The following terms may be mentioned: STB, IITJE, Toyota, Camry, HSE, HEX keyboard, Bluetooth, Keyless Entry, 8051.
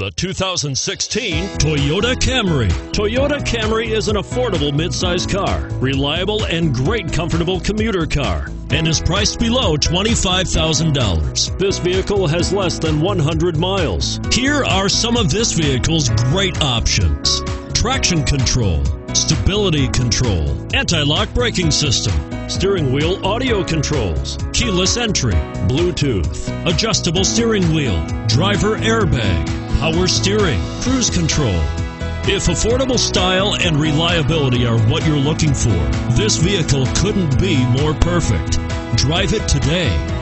the 2016 Toyota Camry. Toyota Camry is an affordable midsize car, reliable and great comfortable commuter car, and is priced below $25,000. This vehicle has less than 100 miles. Here are some of this vehicle's great options: traction control, stability control, anti-lock braking system, steering wheel audio controls, keyless entry, Bluetooth, adjustable steering wheel, driver airbag, power steering, cruise control. If affordable style and reliability are what you're looking for, this vehicle couldn't be more perfect. Drive it today.